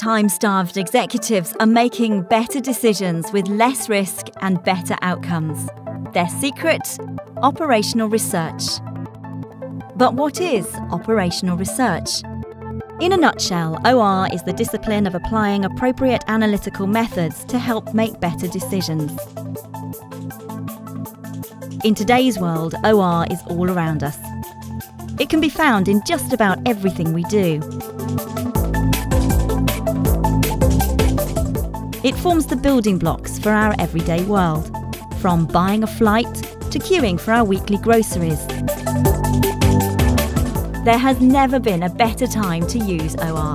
time-starved executives are making better decisions with less risk and better outcomes. Their secret? Operational research. But what is operational research? In a nutshell, OR is the discipline of applying appropriate analytical methods to help make better decisions. In today's world, OR is all around us. It can be found in just about everything we do. It forms the building blocks for our everyday world, from buying a flight to queuing for our weekly groceries. There has never been a better time to use OR.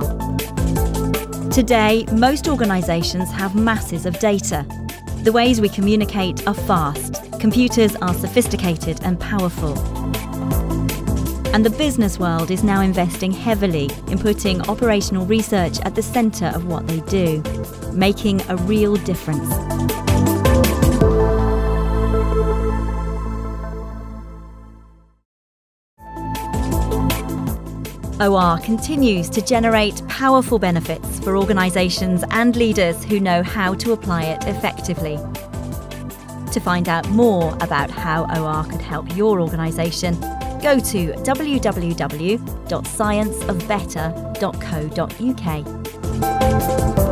Today, most organisations have masses of data. The ways we communicate are fast, computers are sophisticated and powerful. And the business world is now investing heavily in putting operational research at the centre of what they do, making a real difference. OR continues to generate powerful benefits for organisations and leaders who know how to apply it effectively. To find out more about how OR could help your organisation, go to www.scienceofbetter.co.uk.